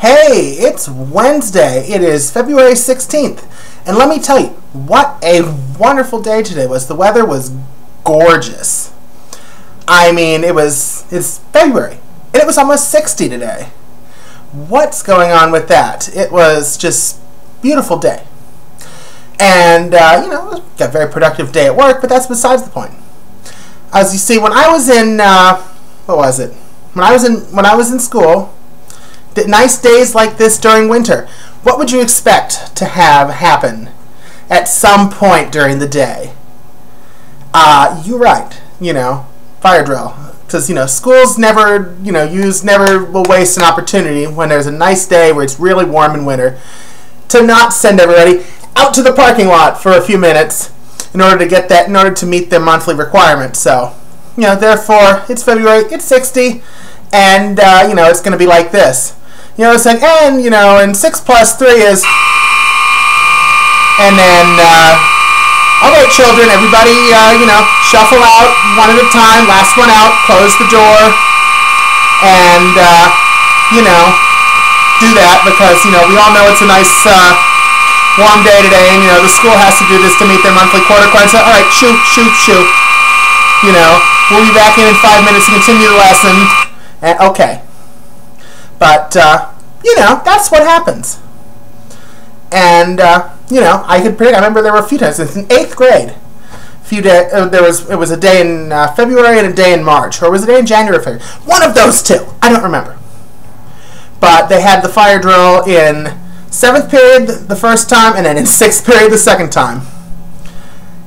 Hey, it's Wednesday. It is February 16th. And let me tell you, what a wonderful day today was. The weather was gorgeous. I mean, it's February, and it was almost 60 today. What's going on with that? It was just beautiful day. And, got a very productive day at work, but that's besides the point. As you see, when I was in, when I was in school, nice days like this during winter. What would you expect to have happen at some point during the day? You're right. Fire drill. Because, schools never will waste an opportunity when there's a nice day where it's really warm in winter to not send everybody out to the parking lot for a few minutes in order to meet their monthly requirement. So, therefore, it's February, it's 60, and, it's going to be like this. It's like, and 6 plus 3 is, and then, all right, children, everybody, shuffle out one at a time, last one out, close the door, and, do that because, we all know it's a nice, warm day today, and, the school has to do this to meet their monthly quarter requirement. So, all right, shoo, we'll be back in 5 minutes to continue the lesson, and okay. But, that's what happens. And, I could predict. I remember there were a few times. It's in 8th grade. It was a day in February and a day in March. Or was it a day in January or February? One of those two. I don't remember. But they had the fire drill in 7th period the first time and then in 6th period the second time.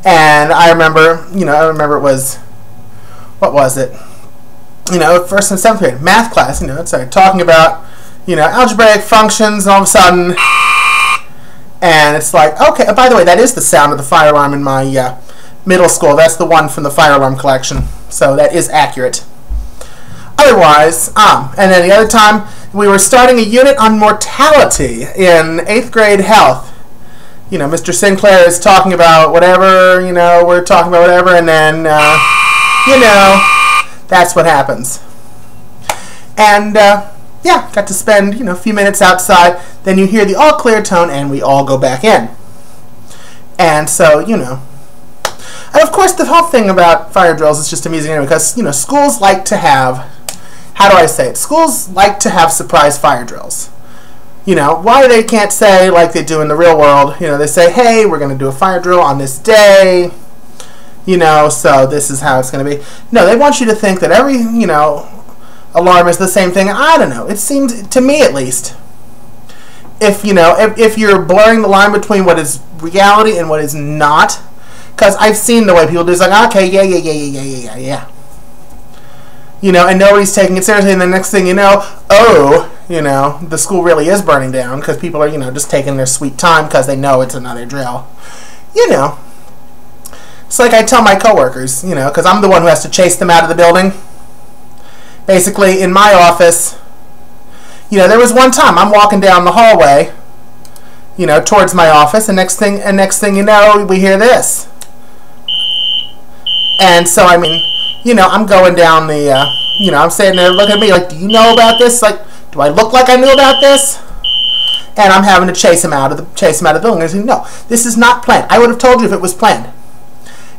And I remember, it was, what was it? First and 7th period, math class, it's like talking about, algebraic functions, and all of a sudden, and it's like, okay, by the way, that is the sound of the fire alarm in my middle school. That's the one from the fire alarm collection, so that is accurate. Otherwise, and then the other time, we were starting a unit on mortality in 8th grade health. Mr. Sinclair is talking about whatever, we're talking about whatever, and then, that's what happens. And, got to spend, a few minutes outside. Then you hear the all clear tone and we all go back in. And so, And of course the whole thing about fire drills is just amusing anyway because, schools like to have, schools like to have surprise fire drills. Why they can't say like they do in the real world, they say, hey, we're going to do a fire drill on this day. So this is how it's going to be. No, they want you to think that every, alarm is the same thing. I don't know. It seems, to me at least, if you're blurring the line between what is reality and what is not, because I've seen the way people do it. It's like, okay, yeah. And nobody's taking it seriously, and the next thing the school really is burning down because people are, just taking their sweet time because they know it's another drill. It's like I tell my coworkers, because I'm the one who has to chase them out of the building. Basically, in my office, there was one time I'm walking down the hallway, towards my office, and next thing we hear this. And so, I mean, I'm going down the, I'm sitting there looking at me like, do you know about this? Like, do I look like I knew about this? And I'm having to chase him out of the building. I say, no, this is not planned. I would have told you if it was planned.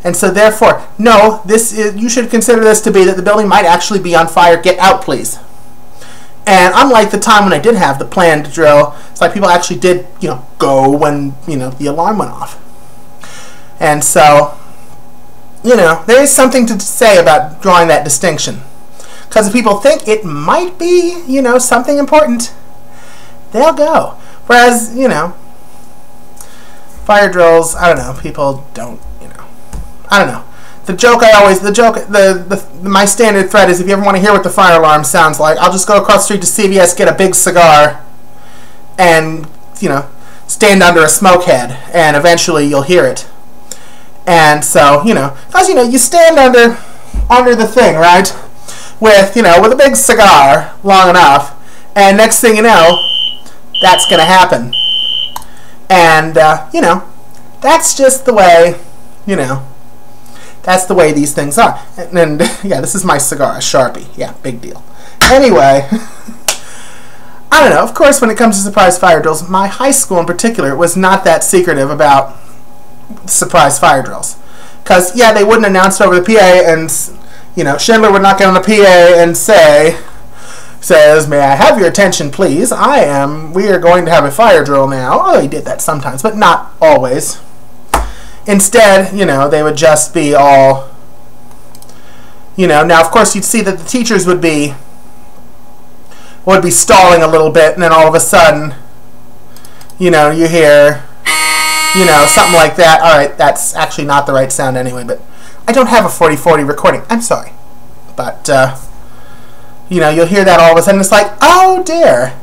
And so, therefore, no, you should consider this to be that the building might actually be on fire. Get out, please. And unlike the time when I did have the planned drill, it's like people actually did, go when, the alarm went off. And so, there is something to say about drawing that distinction. Because if people think it might be, something important, they'll go. Whereas, fire drills, I don't know, people don't. I don't know. My standard thread is if you ever want to hear what the fire alarm sounds like, I'll just go across the street to CVS, get a big cigar, and, stand under a smoke head, and eventually you'll hear it. And so, because, you stand under the thing, right? With a big cigar long enough, and next thing that's going to happen. And, that's just the way, that's the way these things are. And yeah, this is my cigar, a Sharpie. Yeah, big deal. Anyway, I I don't know. Of course, when it comes to surprise fire drills, my high school in particular was not that secretive about surprise fire drills. Because, yeah, they wouldn't announce it over the PA and, you know, Schindler would knock on the PA and says, may I have your attention, please? We are going to have a fire drill now. Oh, he did that sometimes, but not always. Instead, you know, they would just be all, you know, now, of course, you'd see that the teachers would be stalling a little bit, and then all of a sudden, you know, you hear, you know, something like that. All right, that's actually not the right sound anyway, but I don't have a 4040 recording. I'm sorry. But, you know, you'll hear that all of a sudden. It's like, oh, dear.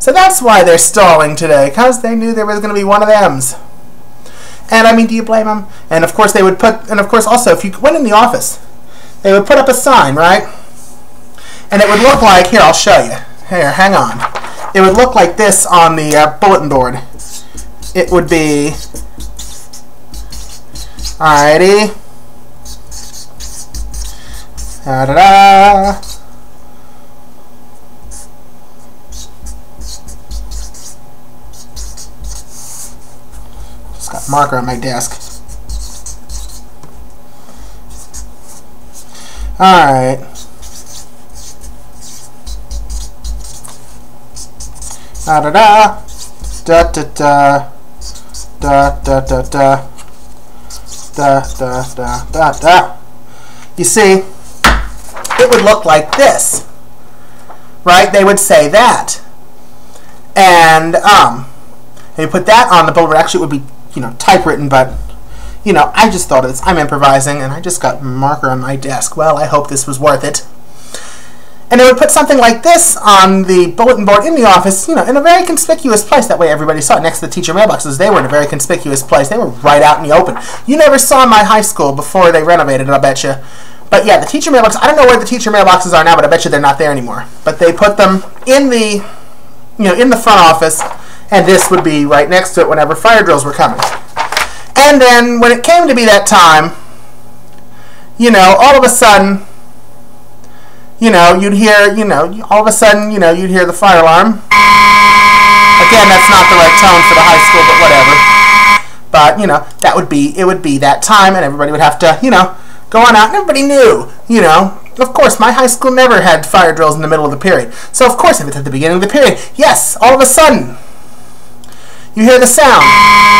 So that's why they're stalling today, because they knew there was going to be one of them's. And, I mean, do you blame them? And, of course, they would put, and, of course, also, if you went in the office, they would put up a sign, right? And it would look like, here, I'll show you. Here, hang on. It would look like this on the bulletin board. It would be, alrighty, da-da-da. Just got a marker on my desk. Alright. Da-da-da. Da-da-da. Da da da da da da da da da. You see, it would look like this, right? They would say that, and they put that on the bulletin. Actually, it would be, you know, typewritten, but you know, I just thought of this. I'm improvising, and I just got a marker on my desk. Well, I hope this was worth it. And they would put something like this on the bulletin board in the office, you know, in a very conspicuous place. That way everybody saw it next to the teacher mailboxes. They were in a very conspicuous place. They were right out in the open. You never saw my high school before they renovated it, I bet you. But, yeah, the teacher mailboxes, I don't know where the teacher mailboxes are now, but I bet you they're not there anymore. But they put them in the, you know, in the front office, and this would be right next to it whenever fire drills were coming. And then when it came to be that time, you know, all of a sudden, you know, you'd hear, you know, all of a sudden, you know, you'd hear the fire alarm. Again, that's not the right tone for the high school, but whatever. But, you know, that would be, it would be that time, and everybody would have to, you know, go on out, and everybody knew, you know. Of course, my high school never had fire drills in the middle of the period. So, of course, if it's at the beginning of the period, yes, all of a sudden, you hear the sound.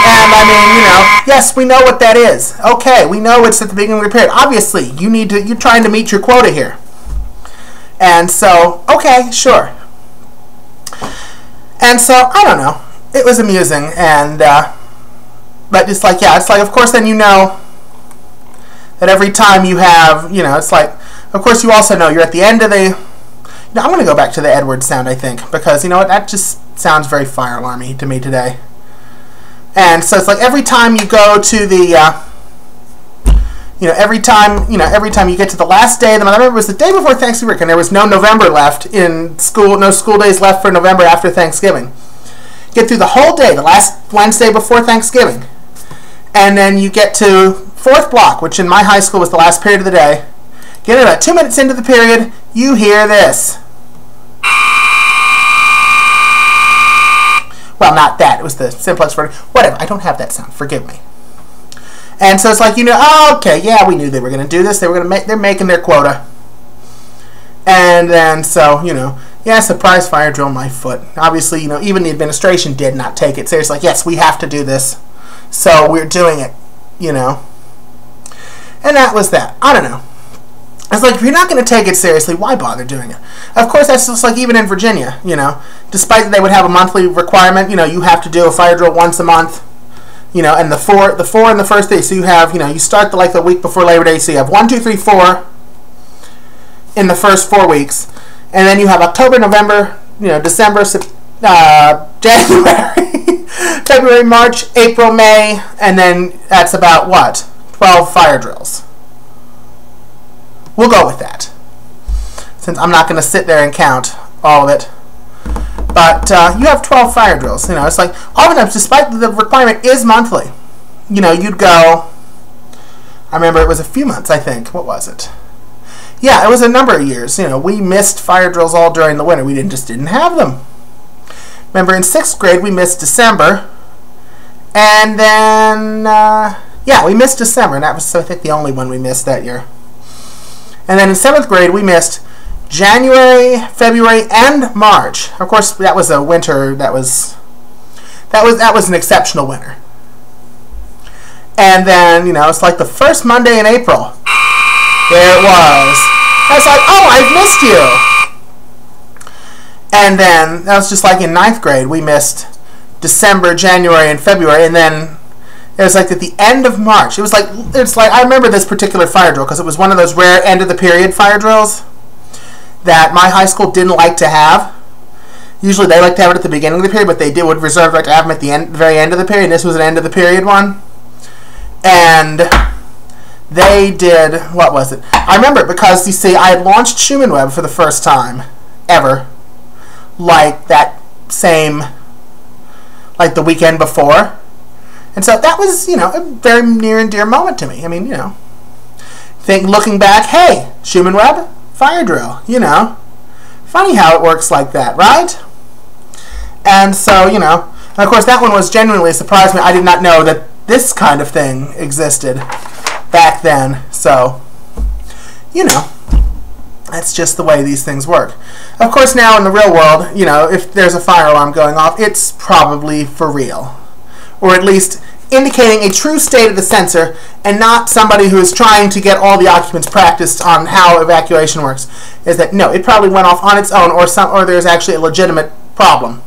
And, I mean, you know, yes, we know what that is. Okay, we know it's at the beginning of the period. Obviously, you need to, you're trying to meet your quota here. And so, okay, sure. And so, I don't know. It was amusing. And, but it's like, yeah, it's like, of course, then you know that every time you have, you know, it's like, of course, you also know you're at the end of the, no, I'm going to go back to the Edwards sound, I think, because, you know what, that just sounds very fire alarmy to me today. And so it's like every time you go to the, you know, every time you get to the last day of the month. I remember it was the day before Thanksgiving, and there was no November left in school, no school days left for November after Thanksgiving. Get through the whole day, the last Wednesday before Thanksgiving. And then you get to fourth block, which in my high school was the last period of the day. Get about 2 minutes into the period, you hear this. Well, not that. It was the simplex word. Whatever. I don't have that sound. Forgive me. And so it's like, you know, oh, okay, yeah, we knew they were going to do this. They were going to make, they're making their quota. And then so, you know, yeah, surprise fire drill, my foot. Obviously, you know, even the administration did not take it seriously. Like, yes, we have to do this. So we're doing it, you know. And that was that. I don't know. It's like, if you're not going to take it seriously, why bother doing it? Of course, that's just like even in Virginia, you know. Despite that they would have a monthly requirement, you know, you have to do a fire drill once a month. You know, and the four and the first day. So you have, you know, you start the, like the week before Labor Day. So you have 1, 2, 3, 4 in the first 4 weeks, and then you have October, November, you know, December, January, February, March, April, May, and then that's about what? 12 fire drills. We'll go with that, since I'm not going to sit there and count all of it. But you have 12 fire drills. You know, it's like, oftentimes, despite the requirement is monthly, you know, you'd go, I remember it was a few months, I think. What was it? Yeah, it was a number of years. You know, we missed fire drills all during the winter. We didn't have them. Remember in 6th grade we missed December, and then, yeah, we missed December, and that was, I think, the only one we missed that year. And then in 7th grade we missed January, February, and March. Of course, that was a winter, that was an exceptional winter. And then, you know, it's like the first Monday in April. There it was. I was like, oh, I've missed you. And then, that was just like in 9th grade, we missed December, January, and February. And then, it was like at the end of March. It's like I remember this particular fire drill, because it was one of those rare end-of-the-period fire drills that my high school didn't like to have. Usually they like to have it at the beginning of the period, but they would reserve the right to have them at the end, the very end of the period. This was an end-of-the-period one. And they did, what was it? I remember it because, you see, I had launched Schumin Web for the first time ever, like that same, like the weekend before. And so that was, you know, a very near and dear moment to me. I mean, you know, looking back, hey, Schumin Web, fire drill, you know. Funny how it works like that, right? And so, you know, and of course that one was genuinely a surprise to me. I did not know that this kind of thing existed back then, so, you know, that's just the way these things work. Of course, now in the real world, you know, if there's a fire alarm going off, it's probably for real, or at least indicating a true state of the sensor, and not somebody who is trying to get all the occupants practiced on how evacuation works. Is that, no, it probably went off on its own, or there's actually a legitimate problem.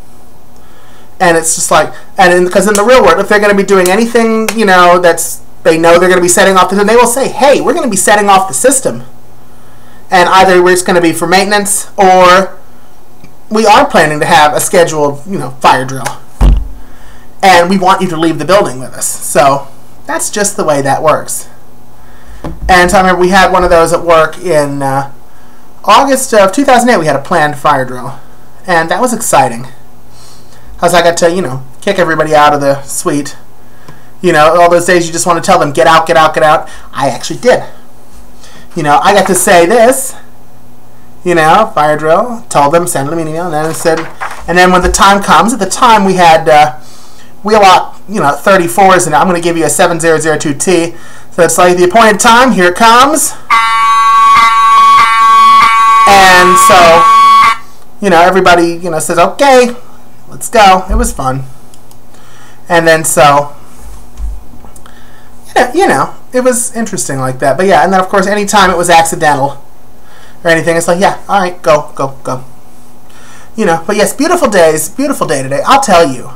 And it's just like, and because in the real world, if they're going to be doing anything, you know, that's, they know they're going to be setting off the system, they will say, hey, we're going to be setting off the system. And either it's going to be for maintenance, or we are planning to have a scheduled, you know, fire drill. And we want you to leave the building with us. So that's just the way that works. And so I remember we had one of those at work in August of 2008. We had a planned fire drill. And that was exciting. Because I got to, you know, kick everybody out of the suite. You know, all those days you just want to tell them, get out, get out, get out. I actually did. You know, I got to say this, you know, fire drill, told them, send them an email, and then I said, and then when the time comes, at the time we had, we allot, you know, 34s, and I'm going to give you a 7002T. So it's like the appointed time, here it comes. And so, you know, everybody, you know, says, okay. Let's go. It was fun. And then so, you know, it was interesting like that. But yeah, and then of course, anytime it was accidental or anything, it's like, yeah, all right, go, go, go. You know, but yes, beautiful days, beautiful day today. I'll tell you,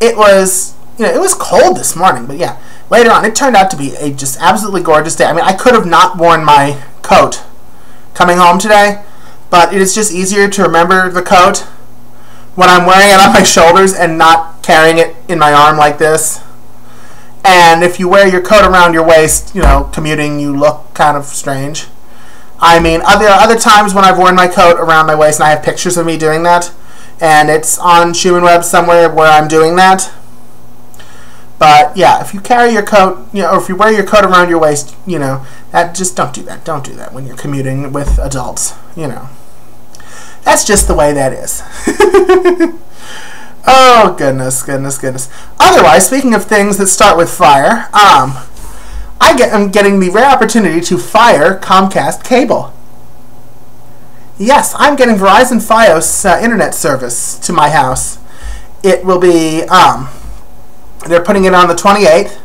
it was, you know, it was cold this morning, but yeah, later on, it turned out to be a just absolutely gorgeous day. I mean, I could have not worn my coat coming home today, but it is just easier to remember the coat when I'm wearing it on my shoulders and not carrying it in my arm like this. And if you wear your coat around your waist, you know, commuting, you look kind of strange. I mean, there are other times when I've worn my coat around my waist, and I have pictures of me doing that, and it's on Schumin Web somewhere where I'm doing that. But yeah, if you carry your coat, you know, or if you wear your coat around your waist, you know, that just don't do that. Don't do that when you're commuting with adults, you know. That's just the way that is. Oh, goodness, goodness, goodness. Otherwise, speaking of things that start with fire, I'm getting the rare opportunity to fire Comcast cable. Yes, I'm getting Verizon Fios internet service to my house. It will be, they're putting it on the 28th,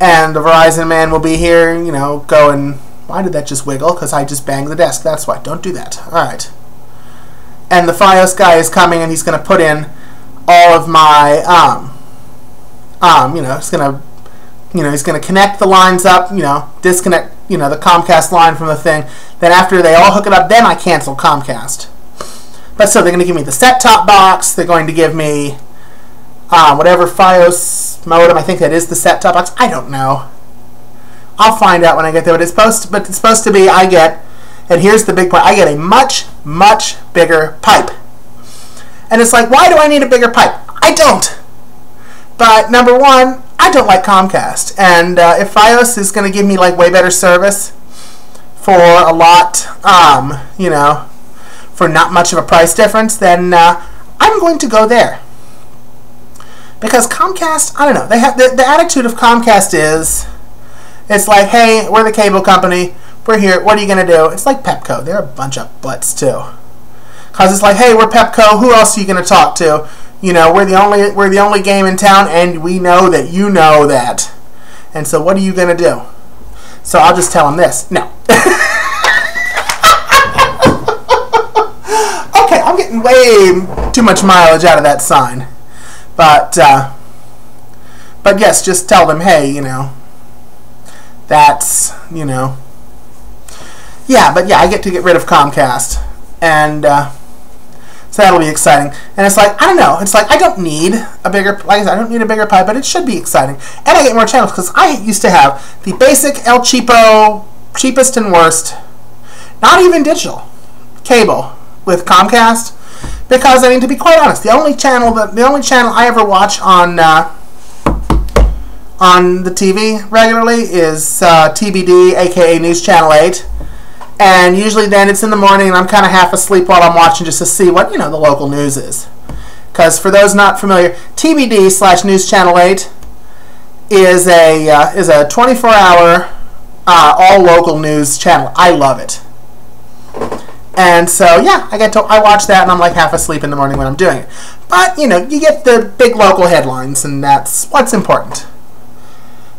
and the Verizon man will be here, you know, going, why did that just wiggle? Because I just banged the desk, that's why. Don't do that. All right. And the Fios guy is coming, and he's going to put in all of my, you know, he's going to, you know, he's going to connect the lines up, you know, disconnect, you know, the Comcast line from the thing. Then after they all hook it up, then I cancel Comcast. But so they're going to give me the set-top box. They're going to give me whatever Fios modem. I think that is the set-top box. I don't know. I'll find out when I get there. But it's supposed to be I get. And here's the big point. I get a much, much bigger pipe. And it's like, why do I need a bigger pipe? I don't. But number one, I don't like Comcast. And if Fios is going to give me like way better service for a lot, you know, for not much of a price difference, then I'm going to go there. Because Comcast, I don't know, they have the attitude of Comcast is, it's like, hey, we're the cable company, we're here, what are you going to do? It's like Pepco, they're a bunch of butts too. Because it's like, hey, we're Pepco, who else are you going to talk to? You know, we're the only game in town, and we know that you know that. And so what are you going to do? So I'll just tell them this. No. Okay, I'm getting way too much mileage out of that sign. But yes, just tell them, hey, you know, that's, you know. Yeah, but yeah, I get to get rid of Comcast. And so that'll be exciting. And it's like, I don't know. It's like, I don't need a bigger, like I said, I don't need a bigger pie, but it should be exciting. And I get more channels because I used to have the basic El Cheapo, cheapest and worst, not even digital, cable with Comcast. Because, I mean, to be quite honest, the only channel I ever watch on the TV regularly is TBD, aka News Channel 8. And usually then it's in the morning and I'm kind of half asleep while I'm watching just to see what, you know, the local news is. Because for those not familiar, TBD/News Channel 8 is a 24-hour all local news channel. I love it. And so yeah, I watch that and I'm like half asleep in the morning when I'm doing it. But you know, you get the big local headlines and that's what's important.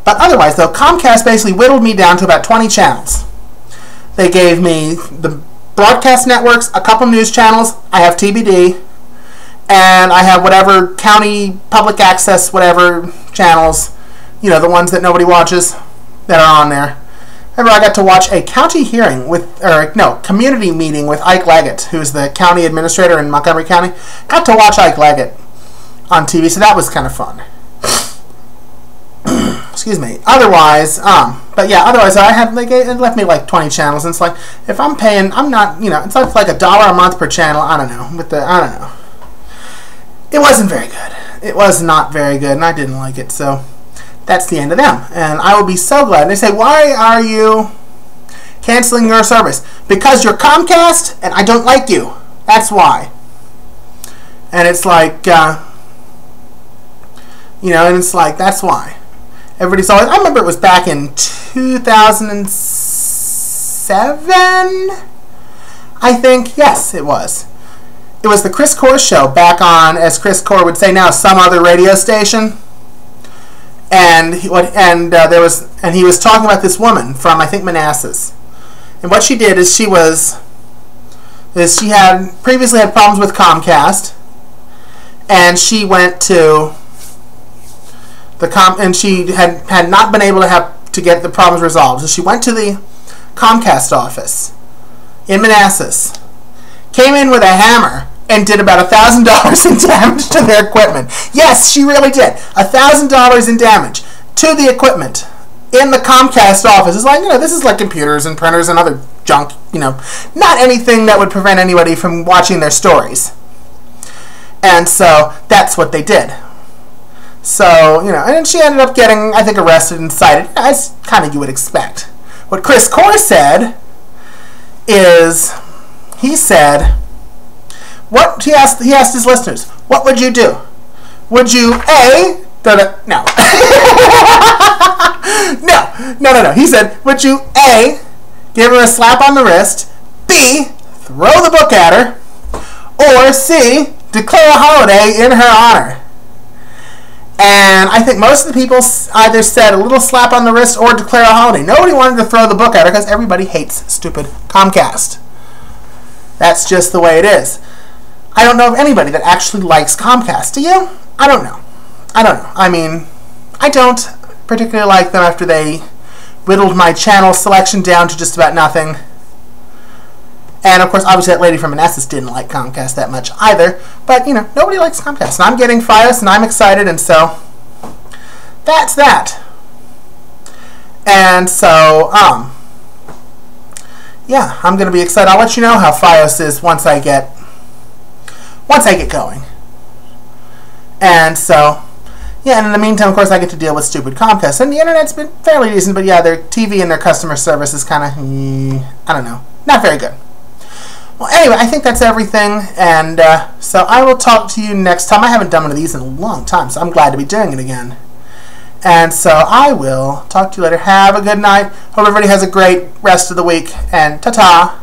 But otherwise though, Comcast basically whittled me down to about 20 channels. They gave me the broadcast networks, a couple news channels, I have TBD, and I have whatever county public access, whatever channels, you know, the ones that nobody watches that are on there. Remember, I got to watch a county hearing community meeting with Ike Laggett, who's the county administrator in Montgomery County. Got to watch Ike Laggett on TV, so that was kind of fun. Excuse me. Otherwise, otherwise it left me like 20 channels, and it's like, if I'm paying, I'm not, you know, it's like $1 a month per channel, I don't know. It wasn't very good. It was not very good, and I didn't like it, so that's the end of them. And I will be so glad. And they say, why are you canceling your service? Because you're Comcast and I don't like you. That's why. And it's like, that's why. Everybody's always, I remember it was back in 2007, I think. Yes, it was. It was the Chris Core show back on, as Chris Core would say now, some other radio station. And he was talking about this woman from, I think, Manassas, and what she did is she had previously had problems with Comcast, and she went to the and she had not been able to get the problems resolved, so she went to the Comcast office in Manassas, came in with a hammer, and did about $1,000 in damage to their equipment. Yes, she really did. $1,000 in damage to the equipment in the Comcast office. It's like, you know, this is like computers and printers and other junk, you know, not anything that would prevent anybody from watching their stories. And so that's what they did. So, you know, and she ended up getting, I think, arrested and cited, as kind of you would expect. What Chris Core said is, he asked his listeners, what would you do? Would you A, no. No. He said, would you A, give her a slap on the wrist, B, throw the book at her, or C, declare a holiday in her honor? And I think most of the people either said a little slap on the wrist or declare a holiday. Nobody wanted to throw the book at her because everybody hates stupid Comcast. That's just the way it is. I don't know of anybody that actually likes Comcast. Do you? I don't know. I mean, I don't particularly like them after they whittled my channel selection down to just about nothing. And, of course, obviously that lady from Manassas didn't like Comcast that much either. But, you know, nobody likes Comcast. And I'm getting Fios, and I'm excited, and so that's that. And so, yeah, I'm going to be excited. I'll let you know how Fios is once I get going. And so, yeah, and in the meantime, of course, I get to deal with stupid Comcast. And the internet's been fairly decent, but yeah, their TV and their customer service is kind of, not very good. Well, anyway, I think that's everything, and so I will talk to you next time. I haven't done one of these in a long time, so I'm glad to be doing it again. And so I will talk to you later. Have a good night. Hope everybody has a great rest of the week, and ta-ta.